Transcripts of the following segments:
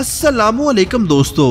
अस्सलामुअलैकुम दोस्तों,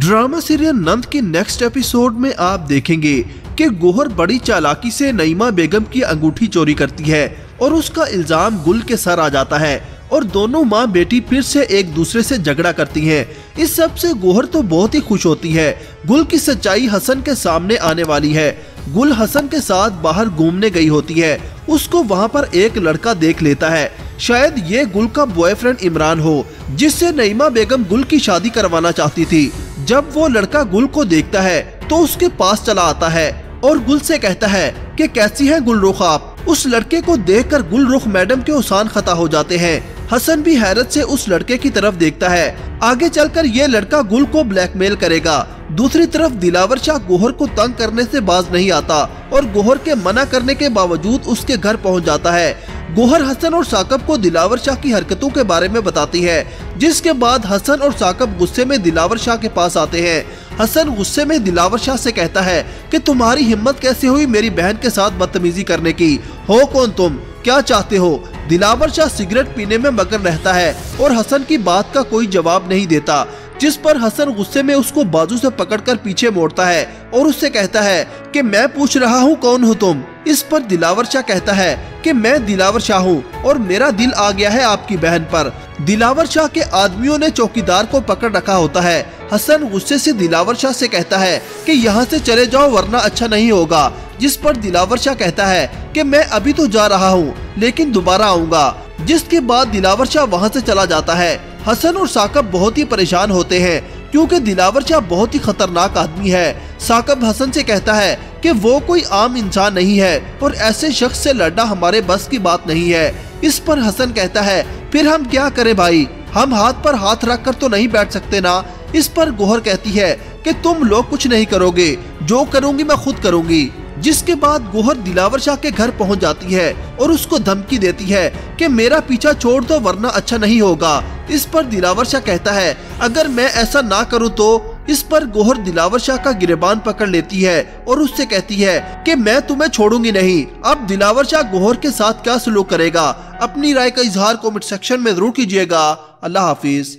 drama serial नंद के नेक्स्ट एपिसोड में आप देखेंगे कि गोहर बड़ी चालाकी से नाईमा बेगम की अंगूठी चोरी करती है और उसका इल्जाम गुल के सर आ जाता है और दोनों माँ बेटी फिर से एक दूसरे से झगड़ा करती हैं। इस सब से गोहर तो बहुत ही खुश होती है। गुल की सच्चाई हसन के सामने आने वाली है। गुल हसन के साथ बाहर घूमने गई होती है, उसको वहाँ पर एक लड़का देख लेता है। शायद ये गुल का बॉयफ्रेंड इमरान हो, जिससे नाईमा बेगम गुल की शादी करवाना चाहती थी। जब वो लड़का गुल को देखता है तो उसके पास चला आता है और गुल से कहता है कि कैसी है गुलरुख आप। उस लड़के को देखकर गुलरुख मैडम के उसान खता हो जाते हैं। हसन भी हैरत से उस लड़के की तरफ देखता है। आगे चलकर ये लड़का गुल को ब्लैकमेल करेगा। दूसरी तरफ दिलावर शाह गोहर को तंग करने से बाज नहीं आता और गोहर के मना करने के बावजूद उसके घर पहुंच जाता है। गोहर हसन और साकब को दिलावर शाह की हरकतों के बारे में बताती है, जिसके बाद हसन और साकब गुस्से में दिलावर शाह के पास आते हैं। हसन गुस्से में दिलावर शाह से कहता है कि तुम्हारी हिम्मत कैसे हुई मेरी बहन के साथ बदतमीजी करने की, हो कौन तुम, क्या चाहते हो। दिलावर शाह सिगरेट पीने में मगन रहता है और हसन की बात का कोई जवाब नहीं देता, जिस पर हसन गुस्से में उसको बाजू से पकड़कर पीछे मोड़ता है और उससे कहता है कि मैं पूछ रहा हूँ कौन हो तुम। इस पर दिलावर शाह कहता है कि मैं दिलावर शाह हूँ और मेरा दिल आ गया है आपकी बहन पर। दिलावर शाह के आदमियों ने चौकीदार को पकड़ रखा होता है। हसन गुस्से से दिलावर शाह से कहता है कि यहाँ से चले जाओ वरना अच्छा नहीं होगा, जिस पर दिलावर शाह कहता है कि मैं अभी तो जा रहा हूँ लेकिन दोबारा आऊँगा, जिसके बाद दिलावर शाह वहाँ से चला जाता है। हसन और साकब बहुत ही परेशान होते हैं क्योंकि दिलावर शाह बहुत ही खतरनाक आदमी है। साकब हसन से कहता है कि वो कोई आम इंसान नहीं है और ऐसे शख्स से लड़ना हमारे बस की बात नहीं है। इस पर हसन कहता है फिर हम क्या करें भाई, हम हाथ पर हाथ रख कर तो नहीं बैठ सकते ना। इस पर गोहर कहती है कि तुम लोग कुछ नहीं करोगे, जो करूँगी मैं खुद करूँगी, जिसके बाद गोहर दिलावर शाह के घर पहुंच जाती है और उसको धमकी देती है कि मेरा पीछा छोड़ दो वरना अच्छा नहीं होगा। इस पर दिलावर शाह कहता है अगर मैं ऐसा ना करूं तो। इस पर गोहर दिलावर शाह का गिरेबान पकड़ लेती है और उससे कहती है कि मैं तुम्हें छोड़ूंगी नहीं। अब दिलावर शाह गोहर के साथ क्या सलूक करेगा, अपनी राय का इजहार कमेंट सेक्शन में जरूर कीजिएगा। अल्लाह हाफिज।